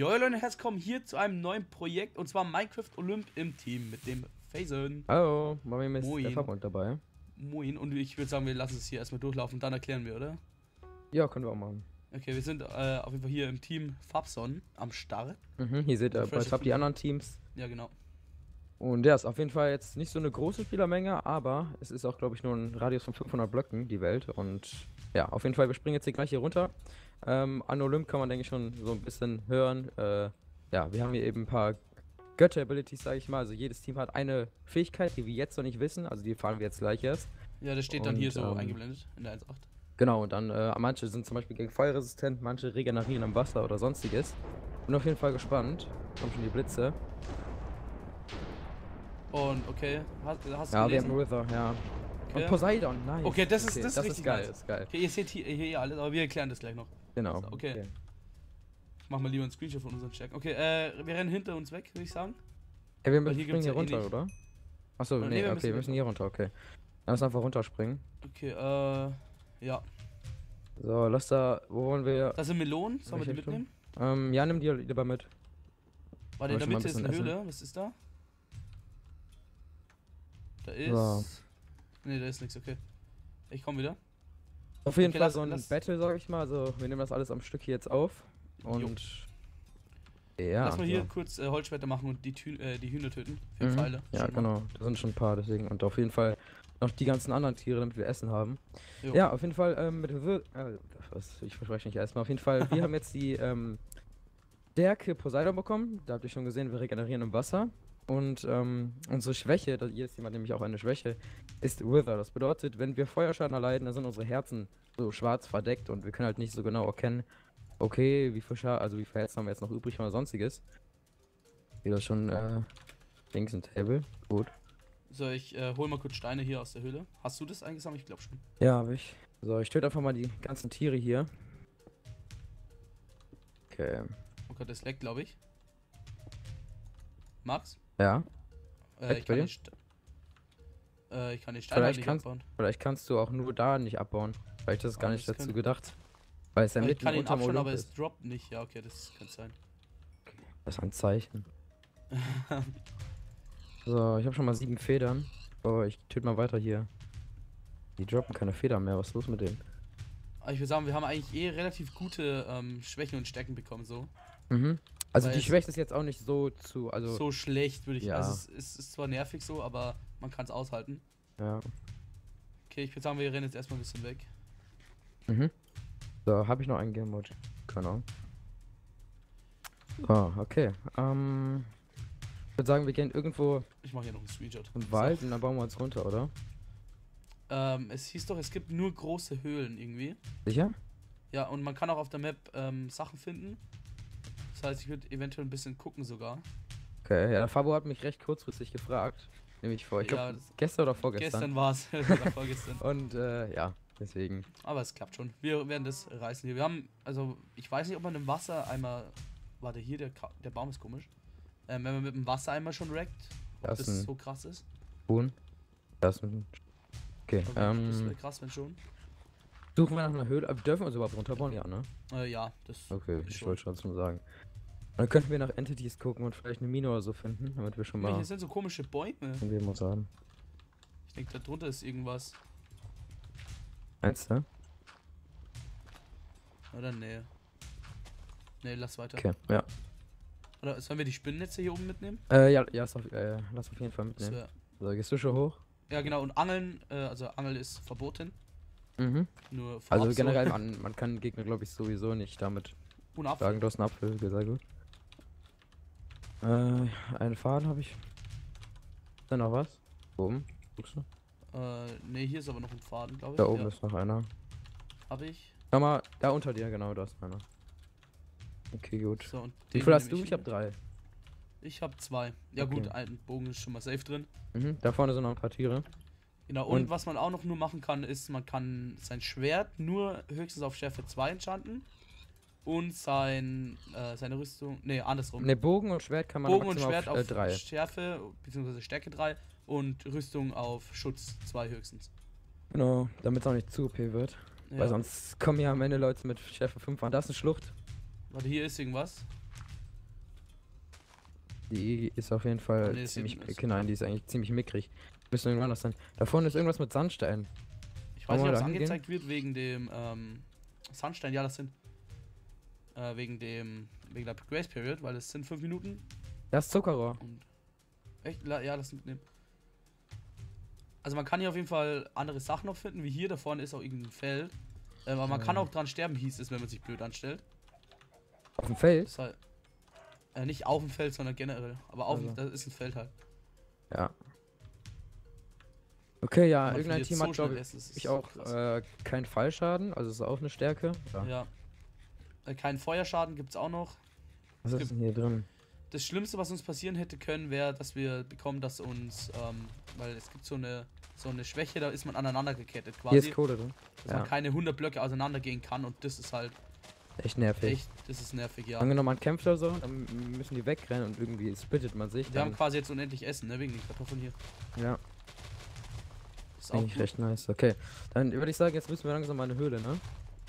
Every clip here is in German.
Jo Leute, herzlich willkommen hier zu einem neuen Projekt und zwar Minecraft Olymp im Team mit dem Fazon. Hallo, Mami ist der Fabzon dabei. Moin, und ich würde sagen, wir lassen es hier erstmal durchlaufen, dann erklären wir, oder? Ja, können wir auch machen. Okay, wir sind auf jeden Fall hier im Team Fabzon am Start. Mhm, hier seht ihr bei Fab die anderen Teams. Ja, genau. Und ja, ist auf jeden Fall jetzt nicht so eine große Spielermenge, aber es ist auch, glaube ich, nur ein Radius von 500 Blöcken, die Welt. Und ja, auf jeden Fall, wir springen jetzt hier gleich hier runter. An Olymp kann man, denke ich, schon so ein bisschen hören. Ja, wir haben hier eben ein paar Götter-Abilities, sage ich mal. Also jedes Team hat eine Fähigkeit, die wir jetzt noch nicht wissen. Also die erfahren wir jetzt gleich erst. Ja, das steht dann hier so eingeblendet in der 1.8. Genau, und dann manche sind zum Beispiel gegen Feuer resistent, manche regenerieren im Wasser oder sonstiges. Bin auf jeden Fall gespannt. Kommen schon die Blitze. Und okay, hast du ja, gelesen? Wir haben Wither, ja. Okay. Und Poseidon, nice. Okay, das ist richtig geil. Nice. Ist geil. Okay, ihr seht hier alles, aber wir erklären das gleich noch. Genau. Also, okay. Ich mach mal lieber einen Screenshot von unserem Check. Okay, wir rennen hinter uns weg, würde ich sagen. Ja, wir müssen hier runter, nicht. Oder? Achso, nee, okay, wir müssen hier runter, okay. Dann müssen wir einfach runterspringen. Okay, ja. So, lass da, wo wollen wir? Das sind Melonen, sollen wir die mitnehmen? Ja, nimm die lieber mit. Warte, in der Mitte ist eine Höhle, was ist da? Da ist... So. Ne, da ist nichts, okay. Ich komm wieder. Auf jeden Fall so ein Battle, sag ich mal. Also, wir nehmen das alles am Stück hier jetzt auf. Und... Ja. Lass mal hier kurz Holzschwerter machen und die Hühner töten. Für Pfeile. Ja, genau. Da sind schon ein paar, deswegen. Und auf jeden Fall noch die ganzen anderen Tiere, damit wir Essen haben. Jo. Ja, auf jeden Fall mit... ich verspreche nicht erstmal. Auf jeden Fall, wir haben jetzt die Stärke Poseidon bekommen. Da habt ihr schon gesehen, wir regenerieren im Wasser. Und unsere Schwäche, da hier ist jemand nämlich auch eine Schwäche, ist Wither. Das bedeutet, wenn wir Feuerschaden erleiden, dann sind unsere Herzen so schwarz verdeckt und wir können halt nicht so genau erkennen, okay, wie viel Schaden, also wie viel Herzen haben wir jetzt noch übrig oder sonstiges. Wieder schon links im Table. Gut. So, ich hol mal kurz Steine hier aus der Höhle. Hast du das eingesammelt? Ich glaube schon. Ja, habe ich. So, ich töte einfach mal die ganzen Tiere hier. Okay. Oh Gott, das leckt, glaube ich. Max? Ja. Ich kann den Stein nicht abbauen. Vielleicht kannst du auch nur da nicht abbauen. Vielleicht ist es gar nicht dazu gedacht. Weil es ja mitten unterm Olymp ist. Ich kann ihn abschauen, aber es droppt nicht. Ja, okay, das kann sein. Das ist ein Zeichen. So, ich habe schon mal 7 Federn. Oh, ich töte mal weiter hier. Die droppen keine Federn mehr. Was ist los mit denen? Ich würde sagen, wir haben eigentlich eh relativ gute Schwächen und Stärken bekommen, so. Mhm. Also die Schwäche ist jetzt auch nicht so so schlecht, würde ich sagen. Ja. Also es ist zwar nervig so, aber man kann es aushalten. Ja. Okay, ich würde sagen, wir rennen jetzt erstmal ein bisschen weg. Mhm. So, habe ich noch einen Game-Mod. Genau. Ah, okay. Ich würde sagen, wir gehen irgendwo... Ich mache hier noch einen Screenshot. Im Wald und dann bauen wir uns runter, oder? Es hieß doch, es gibt nur große Höhlen irgendwie. Sicher? Ja, und man kann auch auf der Map Sachen finden. Das heißt, ich würde eventuell ein bisschen gucken sogar. Okay, ja, der Fabo hat mich recht kurzfristig gefragt. Nämlich vor, ich glaube, gestern oder vorgestern. Gestern war es. Und ja, deswegen. Aber es klappt schon. Wir werden das reißen hier. Wir haben, also ich weiß nicht, ob man im Wassereimer... Warte, hier, der Baum ist komisch. Wenn man mit dem Wassereimer schon rackt, ob das so krass ist. Okay, das wäre krass, wenn schon. Suchen wir nach einer Höhle. Dürfen wir uns überhaupt runterbauen? Ja, ne? Ja, das okay, ich wollte schon sagen. Dann könnten wir nach Entities gucken und vielleicht eine Mine oder so finden, damit wir schon mal... Hier sind so komische Bäume. Ich denke, da drunter ist irgendwas. Eins, ne? Oder ne? Ne, lass weiter. Okay, ja. Oder sollen wir die Spinnennetze hier oben mitnehmen? Ja, lass auf jeden Fall mitnehmen. So, gehst du schon hoch? Ja, genau, und Angeln, also Angeln ist verboten. Mhm. Nur also generell, man kann Gegner, glaube ich, sowieso nicht damit sagen, du hast einen Apfel, sehr gut. Einen Faden habe ich. Ist da noch was? Oben? Guckst du? Ne, hier ist aber noch ein Faden, glaube ich. Da oben ist noch einer. Habe ich. Schau mal, da unter dir, genau, da ist einer. Okay, gut. So, und wie viel hast du? Ich habe 3. Ich habe 2. Ja, okay. Gut, ein Bogen ist schon mal safe drin. Mhm, da vorne sind noch ein paar Tiere. Genau, und was man auch noch nur machen kann, ist, man kann sein Schwert nur höchstens auf Schärfe 2 enchanten und seine Rüstung, ne, andersrum. Ne, Bogen und Schwert kann man Bogen und Schwert auf Schärfe, bzw. Stärke 3 und Rüstung auf Schutz 2 höchstens. Genau, damit es auch nicht zu OP wird, ja. Weil sonst kommen ja am Ende Leute mit Schärfe 5 an. Da ist eine Schlucht. Warte, hier ist irgendwas. Die ist auf jeden Fall ziemlich... Nein, die ist eigentlich ziemlich mickrig. Müssen irgendwo anders sein. Da vorne ist irgendwas mit Sandstein. Ich weiß nicht, ob es angezeigt wird wegen dem Sandstein. Ja, das sind... wegen der Grace Period, weil es sind 5 Minuten. Das Zuckerrohr. Und echt? Ja, das mitnehmen. Also man kann hier auf jeden Fall andere Sachen noch finden, wie hier, da vorne ist auch irgendein Feld. Aber man kann auch dran sterben, hieß es, wenn man sich blöd anstellt. Auf dem Feld? Das heißt, nicht auf dem Feld, sondern generell. Aber auf dem, das ist ein Feld halt. Ja. Okay, ja, irgendein Team hat, glaube ich, auch keinen Fallschaden, also ist auch eine Stärke. Ja. Keinen Feuerschaden gibt es auch noch. Was ist denn hier drin? Das Schlimmste, was uns passieren hätte können, wäre, dass wir bekommen, dass uns, weil es gibt so eine Schwäche, da ist man aneinander gekettet quasi. Hier ist Kohle drin. Dass man keine 100 Blöcke auseinander gehen kann und das ist halt echt nervig. Das ist nervig, ja. Angenommen man kämpft oder so, dann müssen die wegrennen und irgendwie splittet man sich. Wir haben quasi jetzt unendlich Essen, ne, wegen den Kartoffeln hier. Ja. Ist eigentlich recht nice, okay. Dann würde ich sagen, jetzt müssen wir langsam mal eine Höhle, ne?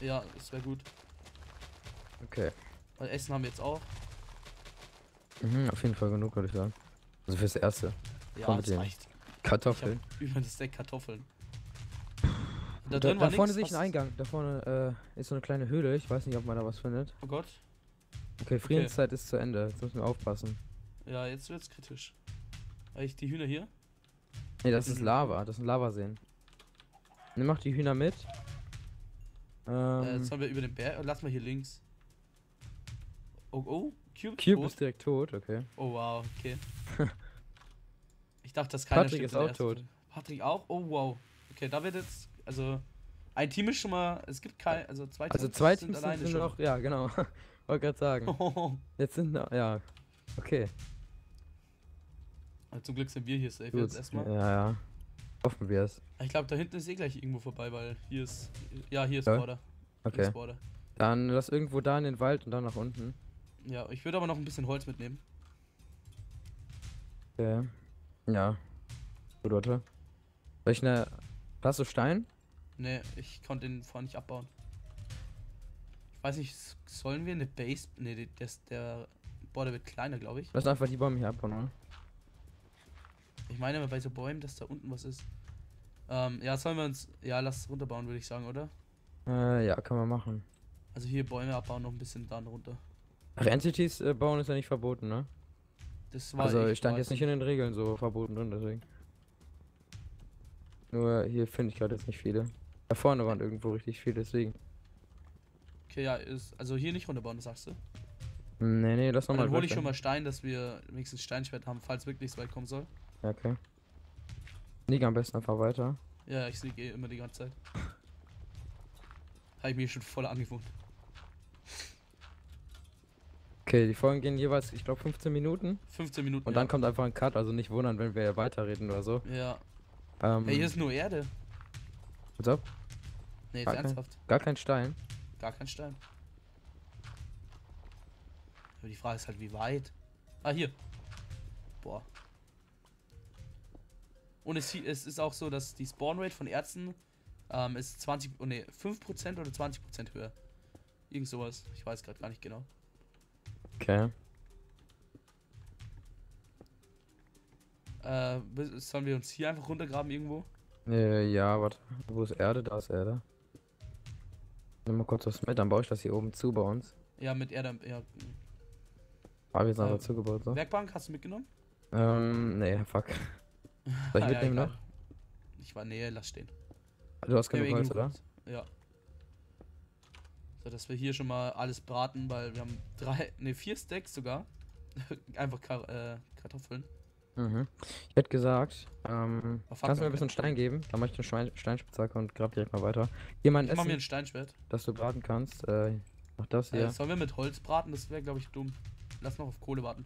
Ja, das wäre gut. Okay. Weil Essen haben wir jetzt auch. Mhm, auf jeden Fall genug, würde ich sagen. Also fürs Erste. Ja, komm, das reicht. Kartoffeln. Über das Deck Kartoffeln. Da vorne sehe ich einen Eingang. Da vorne ist so eine kleine Höhle. Ich weiß nicht, ob man da was findet. Oh Gott. Okay, Friedenszeit ist zu Ende. Jetzt müssen wir aufpassen. Ja, jetzt wird's kritisch. Eigentlich die Hühner hier? Ne, das ist Lava. Das sind Lavaseen. Ne, mach die Hühner mit. Jetzt haben wir über den Berg. Lass mal hier links. Oh. Cube ist direkt tot, okay. Oh wow, okay. Ich dachte, das keiner Patrick ist auch tot. Patrick auch? Oh wow. Okay, da wird jetzt, also ein Team ist schon mal, es gibt kein, also zwei Teams, sind alleine sind schon noch, ja genau. Wollte gerade sagen. Jetzt sind noch, ja, okay. Aber zum Glück sind wir hier safe jetzt erstmal. Ja. Hoffen wir es. Ich glaube, da hinten ist eh gleich irgendwo vorbei, weil hier ist, ja hier ist Border. Okay. Hier ist Border. Dann lass irgendwo da in den Wald und dann nach unten. Ja, ich würde aber noch ein bisschen Holz mitnehmen. Okay. Ja. Gut, warte. Soll ich eine... Hast du Stein? Ne, ich konnte den vorher nicht abbauen. Ich weiß nicht, sollen wir eine Base... Ne, der Border wird kleiner, glaube ich. Lass einfach die Bäume hier abbauen, oder? Ich meine bei so Bäumen, dass da unten was ist. Ja, sollen wir uns... Ja, lass runterbauen, würde ich sagen, oder? Ja, kann man machen. Also hier Bäume abbauen, noch ein bisschen dann runter. Ach, Entities bauen ist ja nicht verboten, ne? Das war also, ich stand jetzt nicht in den Regeln so verboten drin, deswegen. Nur hier finde ich gerade jetzt nicht viele. Da vorne waren irgendwo richtig viele, deswegen. Okay, ja, ist also hier nicht runterbauen, das sagst du? Nee, lass nochmal. Dann hole ich schon mal Stein, dass wir wenigstens Steinschwert haben, falls wirklich so weit kommen soll. Ja, okay. Lieg am besten einfach weiter. Ja, ich liege eh immer die ganze Zeit. Habe ich mir schon voll angewohnt. Okay, die Folgen gehen jeweils, ich glaube, 15 Minuten. 15 Minuten. Und dann kommt einfach ein Cut, also nicht wundern, wenn wir weiterreden oder so. Ja. Hey, hier ist nur Erde. Was ab? Nee, jetzt ernsthaft. Gar kein Stein. Gar kein Stein. Aber die Frage ist halt, wie weit. Ah, hier. Boah. Und es ist auch so, dass die Spawnrate von Erzen ist 5% oder 20% höher. Irgend sowas. Ich weiß gerade gar nicht genau. Okay. Sollen wir uns hier einfach runtergraben irgendwo? Ja, warte. Wo ist Erde? Da ist Erde. Nimm mal kurz was mit, dann baue ich das hier oben zu bei uns. Ja, mit Erde. Ja. Hab ich jetzt einfach zugebaut, so. Werkbank hast du mitgenommen? Nee, fuck. Soll ich mitnehmen noch? Nee, lass stehen. Du hast genug Holz, oder? Ja. So, dass wir hier schon mal alles braten, weil wir haben 4 Stacks sogar. Einfach Kartoffeln. Mhm. Ich hätte gesagt, kannst du mir ein bisschen Stein geben? Dann mache ich den Steinspitzhacke und grab direkt mal weiter. Hier mein Essen, mach mir ein Steinschwert. Dass du braten kannst. Mach das hier. Sollen wir mit Holz braten? Das wäre, glaube ich, dumm. Lass noch auf Kohle warten.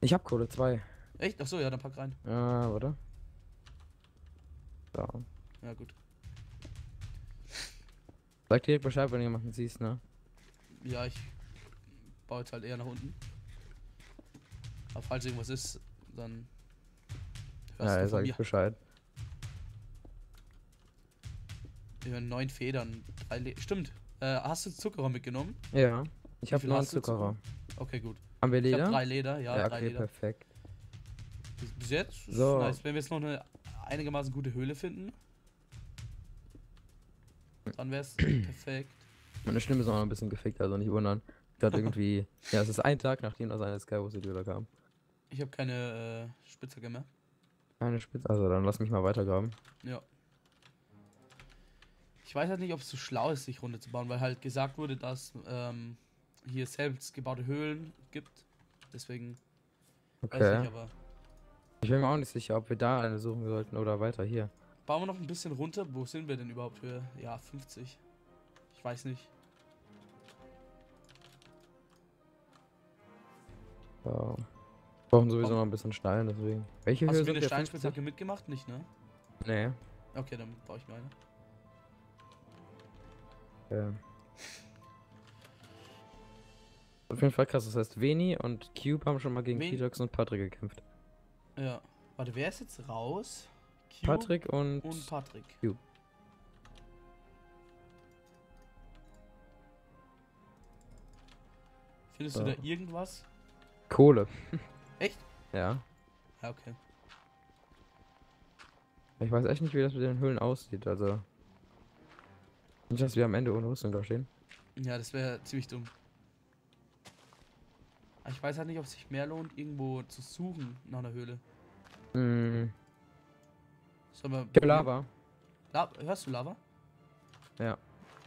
Ich hab Kohle, 2. Echt? Achso, ja, dann pack rein. Ja, warte. Da. Ja, gut. Sag direkt Bescheid, wenn du jemanden siehst, ne? Ja, ich baue jetzt halt eher nach unten. Aber falls irgendwas ist, dann hörst du von mir. Bescheid. Wir haben 9 Federn. 3 Stimmt. Hast du Zuckerrohr mitgenommen? Ja, ich habe 9 Zuckerrohr. Okay, gut. Haben wir Leder? Ich hab 3 Leder, ja, ja 3 Leder. Perfekt. Bis jetzt ist so nice. Wenn wir jetzt noch eine einigermaßen gute Höhle finden, dann wär's perfekt. Meine Stimme ist auch noch ein bisschen gefickt, also nicht wundern. Ich dachte irgendwie, ja, es ist ein Tag, nachdem das eine Skywars-Video kam. Ich habe keine Spitzhacke mehr. Keine Spitze, also dann lass mich mal weitergraben. Ja. Ich weiß halt nicht, ob es so schlau ist, sich runter zu bauen, weil halt gesagt wurde, dass hier selbst gebaute Höhlen gibt. Deswegen. Okay. Weiß ich, aber ich bin mir auch nicht sicher, ob wir da eine suchen sollten oder weiter hier. Bauen wir noch ein bisschen runter. Wo sind wir denn überhaupt für? Ja, 50. Ich weiß nicht. Wow. Wir brauchen sowieso noch ein bisschen Stein, deswegen. Welche Höhe sind wir? Hast du eine Steinspitzhacke mitgemacht? Nicht, ne? Nee. Okay, dann brauche ich meine. Okay. Auf jeden Fall krass, das heißt Veni und Cube haben schon mal gegen KiToX und Patrick gekämpft. Ja. Warte, wer ist jetzt raus? Cube Patrick und Patrick. Cube. Findest du da irgendwas? Kohle. Echt? Ja. Ja, okay. Ich weiß echt nicht, wie das mit den Höhlen aussieht, also. Nicht, dass wir am Ende ohne Rüstung da stehen. Ja, das wäre ziemlich dumm. Aber ich weiß halt nicht, ob es sich mehr lohnt, irgendwo zu suchen nach einer Höhle. Hm. Sollen wir Lava. Hörst du Lava? Ja.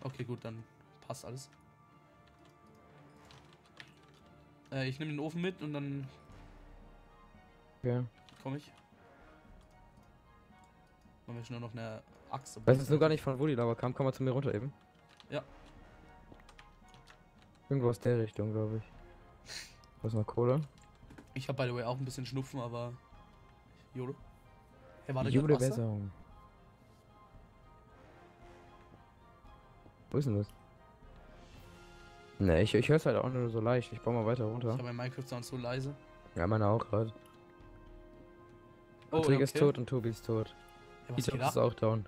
Okay, gut, dann passt alles. Ich nehme den Ofen mit und dann. Ja. Komm ich. Machen wir schon noch eine Axt. Weiß jetzt nur gar nicht, von wo die Lava kam. Komm mal zu mir runter eben. Ja. Irgendwo aus der Richtung, glaube ich. Was noch Kohle? Ich habe by the way auch ein bisschen Schnupfen, aber. Jolo. Hey, warte, Jolo Besserung. Wo ist denn das? Ne, ich höre es halt auch nur so leicht. Ich baue mal weiter runter. Ich habe mein Minecraft-Sound so leise. Ja, meine auch gerade. Oh, Patrick ist tot und Tobi ist tot. Ja, KiToX ist auch down.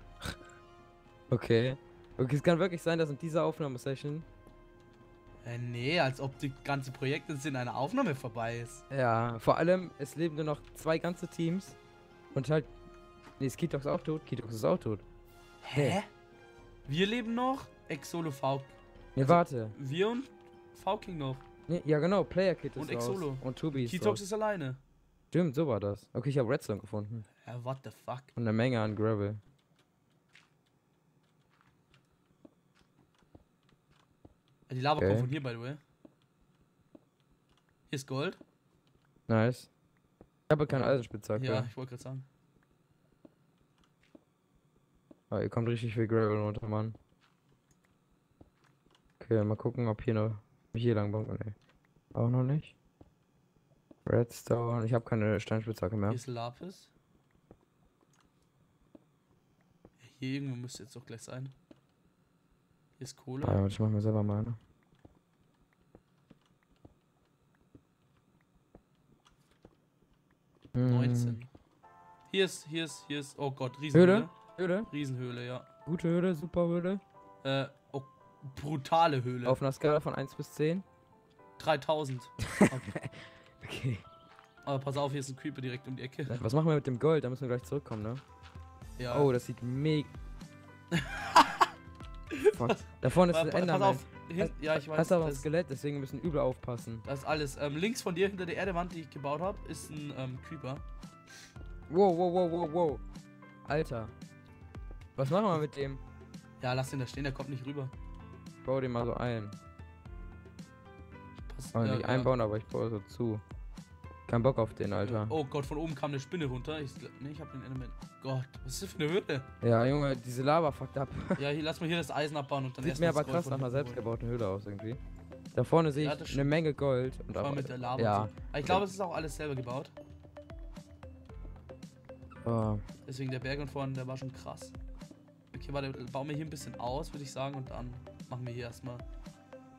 Okay. Okay, es kann wirklich sein, dass in dieser Aufnahmesession... nee, als ob die ganze Projekte in einer Aufnahme vorbei ist. Ja, vor allem, es leben nur noch 2 ganze Teams. Und halt... nee, ist KiToX auch tot? KiToX ist auch tot. Hä? Hey. Wir leben noch? Exolo V. Nee, also, warte. Wir und v-King noch. Nee, ja genau, PlayerKit ist Exolo. Und Tobi ist KiToX ist alleine. Stimmt, so war das. Okay, ich habe Redstone gefunden. Ja, what the fuck? Und eine Menge an Gravel. Die Lava kommt von hier, by the way. Hier ist Gold. Nice. Ich habe keine Eisenspitzhacke. Ja, ich wollte gerade sagen. Ah, hier kommt richtig viel Gravel runter, Mann. Okay, mal gucken, ob hier noch... hier lang bauen kann. Auch noch nicht. Redstone, ich habe keine Steinspitzhacke mehr. Hier ist Lapis. Hier irgendwo müsste jetzt doch gleich sein. Hier ist Kohle. Ah, ich mache mir selber mal eine. Hm. 19. Hier ist, oh Gott, Riesenhöhle. Höhle? Riesenhöhle, ja. Gute Höhle, super Höhle. Oh, brutale Höhle. Auf einer Skala von 1 bis 10? 3000. Okay. Okay. Aber pass auf, hier ist ein Creeper direkt um die Ecke. Was machen wir mit dem Gold? Da müssen wir gleich zurückkommen, ne? Ja. Oh, das sieht mega. Da vorne ist ein Enderman. Pass auf, ja, ich weiß. Das ist aber ein Skelett, deswegen müssen wir übel aufpassen. Das ist alles. Links von dir, hinter der Erdewand, die ich gebaut habe, ist ein Creeper. Wow, wow, wow, wow, wow. Alter. Was machen wir mit dem? Ja, lass den da stehen, der kommt nicht rüber. Ich baue den mal so ein. Kann man nicht einbauen, aber ich baue so zu. Kein Bock auf den, Alter. Oh Gott, von oben kam eine Spinne runter. Ich hab den Element. Gott, was ist das für eine Höhle? Ja, Junge, diese Lava fuckt ab. Ja, hier, lass mal hier das Eisen abbauen und dann erst. Sieht mir aber krass nach einer selbstgebauten Höhle aus, irgendwie. Da vorne sehe ich eine Menge Gold. Und auch mit der Lava. Ja. Ich glaube, es ist auch alles selber gebaut. Oh. Deswegen der Berg und vorne, der war schon krass. Okay, warte, bauen wir hier ein bisschen aus, würde ich sagen. Und dann machen wir hier erstmal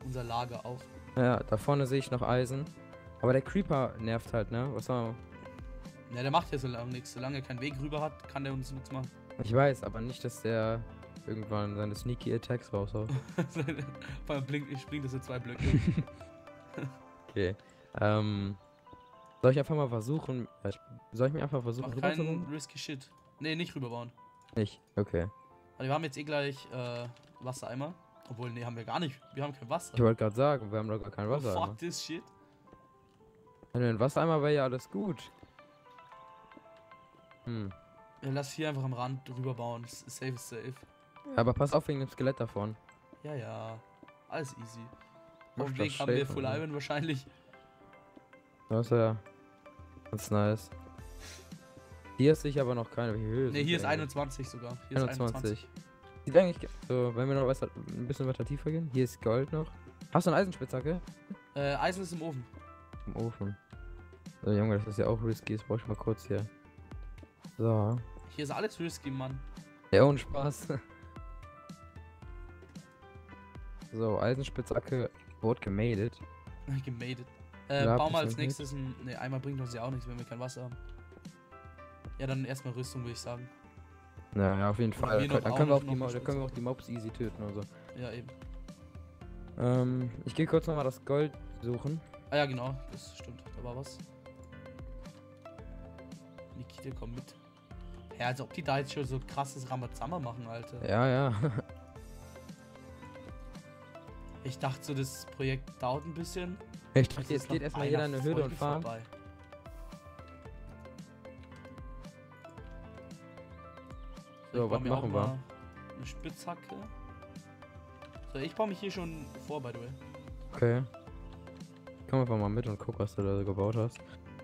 unser Lager auf. Ja, da vorne sehe ich noch Eisen. Aber der Creeper nervt halt, ne? Was soll man? Ja, der macht ja so lange nichts. Solange er keinen Weg rüber hat, kann der uns nichts machen. Ich weiß, aber nicht, dass der irgendwann seine sneaky Attacks raushaut. Vor allem springt das in 2 Blöcke. Okay. Soll ich einfach mal versuchen, rüberzubauen? Risky Shit. Nee, nicht rüberbauen. Nicht? Okay. Also wir haben jetzt eh gleich Wassereimer. Obwohl, nee, haben wir gar nicht. Wir haben kein Wasser. Ich wollte gerade sagen, wir haben doch gar kein Wasser. Oh, fuck this shit. Wenn wir ein Wassereimer wäre ja alles gut. Hm. Ja, lass hier einfach am Rand drüber bauen. Safe ist safe. Aber pass auf wegen dem Skelett davon. Ja, ja. Alles easy. Auf dem Weg haben wir Full Iron wahrscheinlich. Das ist ja ganz nice. Hier ist sich aber noch keine Höhe. Ne, hier ist 21 sogar. Hier 21. Sieht eigentlich so, wenn wir noch ein bisschen weiter tiefer gehen. Hier ist Gold noch. Hast du eine Eisenspitzhacke? Eisen ist im Ofen. Im Ofen. So, Junge, das ist ja auch risky. Das brauche ich mal kurz hier. So. Hier ist alles risky, Mann. Ja, und Spaß. So, Eisenspitzhacke wurde gemadet. Gemadet. Bauen wir als nächstes ein. Ne, einmal bringt uns ja auch nichts, wenn wir kein Wasser haben. Ja, dann erstmal Rüstung, würde ich sagen. Naja, auf jeden Fall. Dann können wir auch die Mobs easy töten oder so. Ja, eben. Ich gehe kurz nochmal das Gold suchen. Ah ja, genau, das stimmt. Da war was. Nikita, komm mit. Ja, als ob die da jetzt schon so krasses Ramazammer machen, Alter. Ja, ja. Ich dachte so, das Projekt dauert ein bisschen. Ich dachte, jetzt geht erstmal jeder in eine Höhle und farmt. So, was machen wir? Eine Spitzhacke. So, ich baue mich hier schon vor, by the way. Okay. Komm einfach mal mit und guck, was du da so gebaut hast.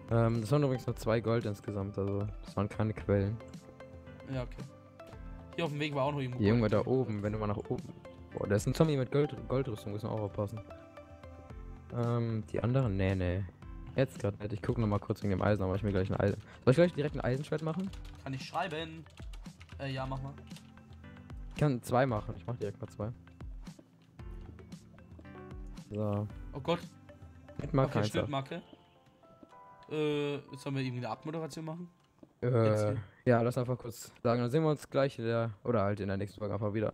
Das waren übrigens nur 2 Gold insgesamt, also das waren keine Quellen. Ja, okay. Hier auf dem Weg war auch noch irgendwo. Junge, da oben, wenn du mal nach oben. Boah, da ist ein Zombie mit Goldrüstung, müssen wir auch aufpassen. Die anderen? Nee, nee. Jetzt gerade nicht. Ich guck noch mal kurz wegen dem Eisen, aber ich mir gleich ein Eisen. Soll ich gleich direkt ein Eisenschwert machen? Kann ich schreiben? Ja, mach mal. Ich kann 2 machen. Ich mach direkt mal 2. So. Oh Gott. Mit Marke. Okay, Marke. Jetzt haben wir irgendwie eine Abmoderation machen. Ja, lass einfach kurz sagen. Dann sehen wir uns gleich in der, oder halt in der nächsten Folge einfach wieder.